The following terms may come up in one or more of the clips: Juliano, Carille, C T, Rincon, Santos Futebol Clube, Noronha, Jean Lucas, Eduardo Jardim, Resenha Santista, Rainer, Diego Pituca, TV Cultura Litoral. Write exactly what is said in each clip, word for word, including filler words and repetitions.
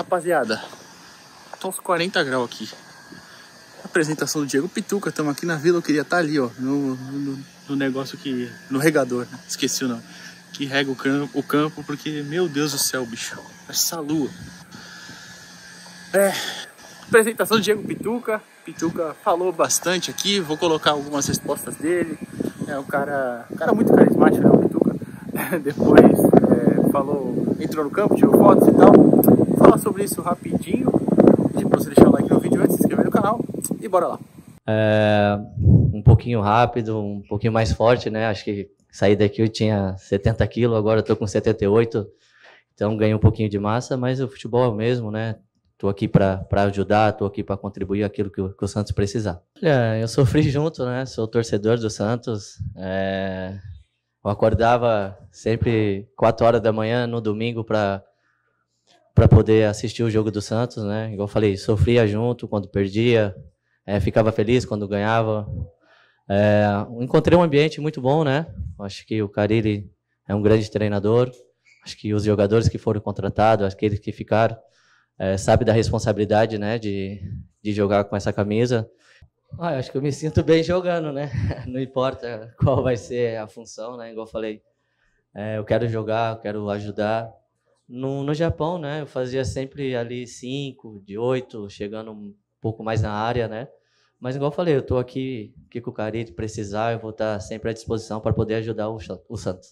Rapaziada, tô aos quarenta graus aqui. Apresentação do Diego Pituca, estamos aqui na vila. Eu queria estar ali, ó, no, no, no negócio que... no regador, né? Esqueci o nome. Que rega o campo, o campo, porque, meu Deus do céu, bicho, essa lua. É, apresentação do Diego Pituca. Pituca falou bastante aqui, vou colocar algumas respostas dele. É um cara, um cara muito carismático, né, o Pituca? Depois é, falou, entrou no campo, tirou fotos e tal. Vou falar sobre isso rapidinho. Pedi pra você deixar o like no vídeo antes, se inscrever no canal e bora lá. É, um pouquinho rápido, um pouquinho mais forte, né? Acho que saí daqui eu tinha setenta quilos, agora eu tô com setenta e oito, então ganhei um pouquinho de massa, mas o futebol é o mesmo, né? Tô aqui para ajudar, tô aqui para contribuir aquilo que o, que o Santos precisar. Olha, eu sofri junto, né? Sou torcedor do Santos. É... Eu acordava sempre quatro horas da manhã no domingo para para poder assistir o jogo do Santos, né? Igual eu falei, sofria junto quando perdia, é, ficava feliz quando ganhava. É, encontrei um ambiente muito bom, né? Acho que o Carille é um grande treinador. Acho que os jogadores que foram contratados, aqueles que ficaram, é, sabem da responsabilidade, né? De, de jogar com essa camisa. Ah, acho que eu me sinto bem jogando, né? Não importa qual vai ser a função, né? Igual eu falei, é, eu quero jogar, eu quero ajudar. No, no Japão, né? Eu fazia sempre ali cinco, de oito, chegando um pouco mais na área, né? Mas, igual eu falei, eu estou aqui, aqui com o Carille, precisar, eu vou estar sempre à disposição para poder ajudar o, o Santos.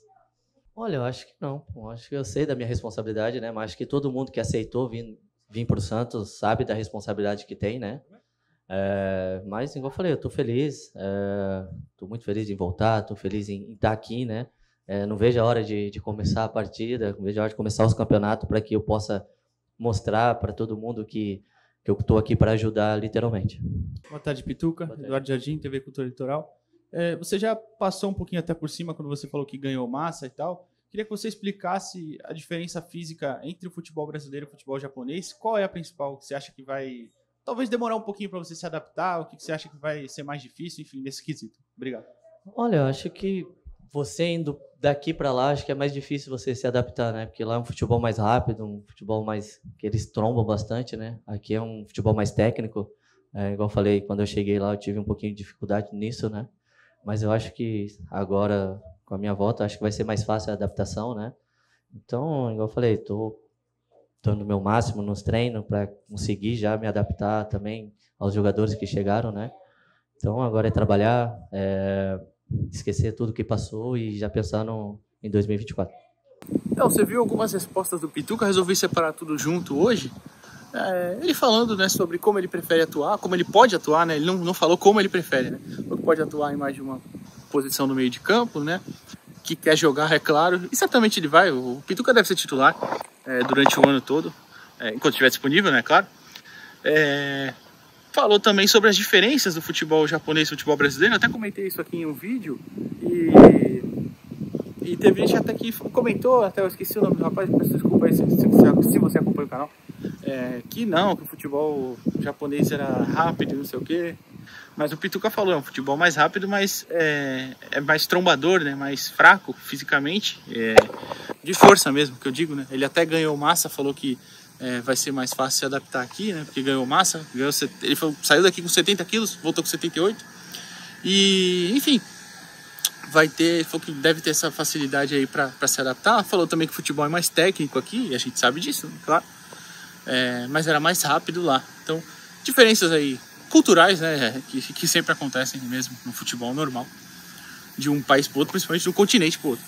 Olha, eu acho que não. Eu acho que eu sei da minha responsabilidade, né? Mas acho que todo mundo que aceitou vir, vir para o Santos sabe da responsabilidade que tem, né? É, mas, igual eu falei, eu estou feliz. Estou é, muito feliz em voltar, estou feliz em, em estar aqui, né? É, não vejo a hora de, de começar a partida, não vejo a hora de começar os campeonatos para que eu possa mostrar para todo mundo que, que eu estou aqui para ajudar, literalmente. Boa tarde, Pituca. Boa tarde. Eduardo Jardim, T V Cultura Litoral. É, você já passou um pouquinho até por cima quando você falou que ganhou massa e tal. Queria que você explicasse a diferença física entre o futebol brasileiro e o futebol japonês. Qual é a principal que você acha que vai... Talvez demorar um pouquinho para você se adaptar, o que você acha que vai ser mais difícil, enfim, nesse quesito. Obrigado. Olha, eu acho que... Você indo daqui para lá, acho que é mais difícil você se adaptar, né? Porque lá é um futebol mais rápido, um futebol mais que eles trombam bastante, né? Aqui é um futebol mais técnico. É, igual eu falei, quando eu cheguei lá, eu tive um pouquinho de dificuldade nisso, né? Mas eu acho que agora, com a minha volta, acho que vai ser mais fácil a adaptação, né? Então, igual eu falei, tô dando o meu máximo nos treinos para conseguir já me adaptar também aos jogadores que chegaram, né? Então, agora é trabalhar, é... esquecer tudo que passou e já pensar no, em dois mil e vinte e quatro. Então, você viu algumas respostas do Pituca, resolvi separar tudo junto hoje. É, ele falando, né, sobre como ele prefere atuar, como ele pode atuar, né? Ele não, não falou como ele prefere, né? Ele pode atuar em mais de uma posição no meio de campo, né? Que quer jogar, é claro. E certamente ele vai, o Pituca deve ser titular é, durante o ano todo, é, enquanto estiver disponível, né, claro. É... Falou também sobre as diferenças do futebol japonês e futebol brasileiro. Eu até comentei isso aqui em um vídeo. E, e teve gente até que comentou, até eu esqueci o nome do rapaz, peço desculpa aí se, se, se você acompanha o canal. É, que não, que o futebol japonês era rápido, não sei o quê. Mas o Pituca falou, é um futebol mais rápido, mas é, é mais trombador, né? Mais fraco fisicamente, é, de força mesmo, que eu digo, né? Ele até ganhou massa, falou que... É, vai ser mais fácil se adaptar aqui, né? Porque ganhou massa, ganhou, ele foi, saiu daqui com setenta quilos, voltou com setenta e oito. E, enfim, vai ter, falou que deve ter essa facilidade aí para se adaptar. Falou também que o futebol é mais técnico aqui, e a gente sabe disso, claro. É, mas era mais rápido lá. Então, diferenças aí culturais, né? Que, que sempre acontecem mesmo no futebol normal, de um país para outro, principalmente de um continente para outro.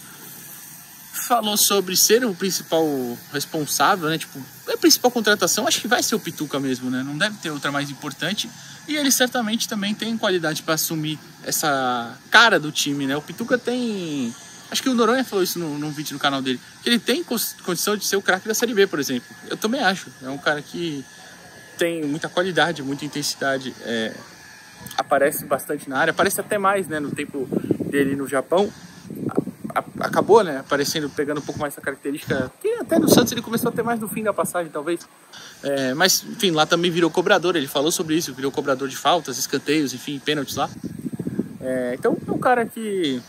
Falou sobre ser o principal responsável, né? Tipo, a principal contratação acho que vai ser o Pituca mesmo, né? Não deve ter outra mais importante. E ele certamente também tem qualidade para assumir essa cara do time, né? O Pituca tem... Acho que o Noronha falou isso num, num vídeo no canal dele. Que ele tem condição de ser o craque da Série B, por exemplo. Eu também acho. É um cara que tem muita qualidade, muita intensidade. É... Aparece bastante na área. Aparece até mais, né? No tempo dele no Japão. Acabou, né, aparecendo, pegando um pouco mais essa característica, que até no Santos ele começou a ter mais no fim da passagem, talvez. É, mas, enfim, lá também virou cobrador, ele falou sobre isso, virou cobrador de faltas, escanteios, enfim, pênaltis lá. É, então, é um cara que,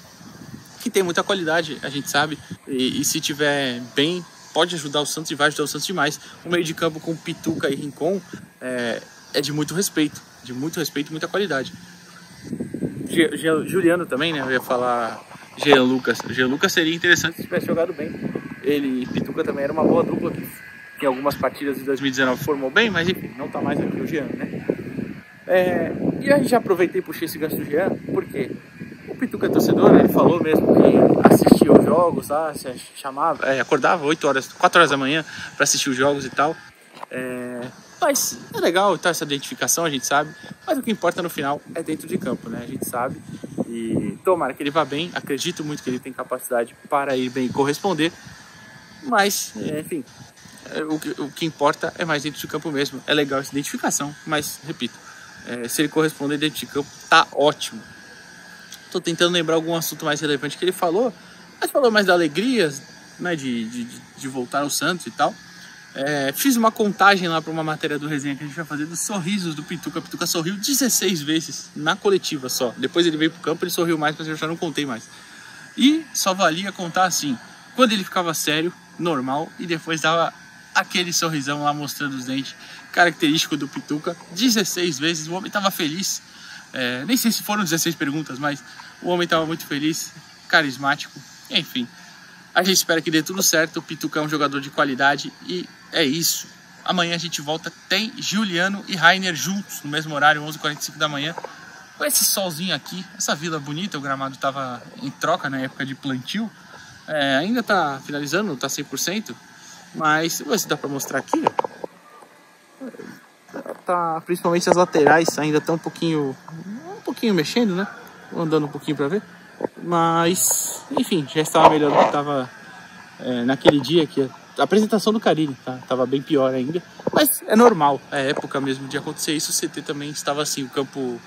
que tem muita qualidade, a gente sabe, e, e se tiver bem pode ajudar o Santos e vai ajudar o Santos demais. O meio de campo com Pituca e Rincon é, é de muito respeito, de muito respeito e muita qualidade. Juliano também, né? Eu ia falar Jean Lucas. Jean Lucas seria interessante se tivesse jogado bem. Ele e Pituca também era uma boa dupla que em algumas partidas de dois mil e dezenove formou bem, mas enfim, não tá mais aqui o Jean, né? É, e aí já aproveitei e puxei esse gancho do Jean, porque o Pituca é torcedor, né? Ele falou mesmo que assistia os jogos, tá? Se chamava, é, acordava oito horas, quatro horas da manhã para assistir os jogos e tal. É, mas é legal tá, essa identificação, a gente sabe, mas o que importa no final é dentro de campo, né? A gente sabe. E tomara que ele vá bem, acredito muito que ele tem capacidade para ir bem e corresponder, mas, é, enfim, o que, o que importa é mais dentro de campo mesmo. É legal essa identificação, mas, repito, é, se ele corresponder dentro de campo, tá ótimo. Tô tentando lembrar algum assunto mais relevante que ele falou, mas falou mais da alegria, né, de, de, de voltar ao Santos e tal. É, fiz uma contagem lá para uma matéria do Resenha que a gente vai fazer dos sorrisos do Pituca. O Pituca sorriu dezesseis vezes na coletiva só. Depois ele veio pro campo, ele sorriu mais, mas eu já não contei mais. E só valia contar assim, quando ele ficava sério, normal, e depois dava aquele sorrisão lá mostrando os dentes, característico do Pituca. dezesseis vezes, o homem tava feliz. É, nem sei se foram dezesseis perguntas, mas o homem tava muito feliz, carismático, enfim. A gente espera que dê tudo certo. O Pituca é um jogador de qualidade e é isso. Amanhã a gente volta. Tem Juliano e Rainer juntos, no mesmo horário, onze e quarenta e cinco da manhã. Com esse solzinho aqui, essa vila bonita, o gramado estava em troca na época de plantio. É, ainda está finalizando, não está cem por cento. Mas, vou ver se dá para mostrar aqui. Tá, principalmente as laterais ainda estão um pouquinho, um pouquinho mexendo, né? Andando um pouquinho para ver. Mas, enfim, já estava melhor do que estava é, naquele dia que a apresentação do Carille estava tá? bem pior ainda. Mas é normal, é época mesmo de acontecer isso. O C T também estava assim, o campo,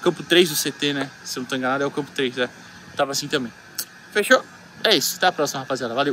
campo três do C T, né? Se eu não estou enganado, é o campo três, né? Estava assim também. Fechou? É isso, até a próxima, rapaziada. Valeu!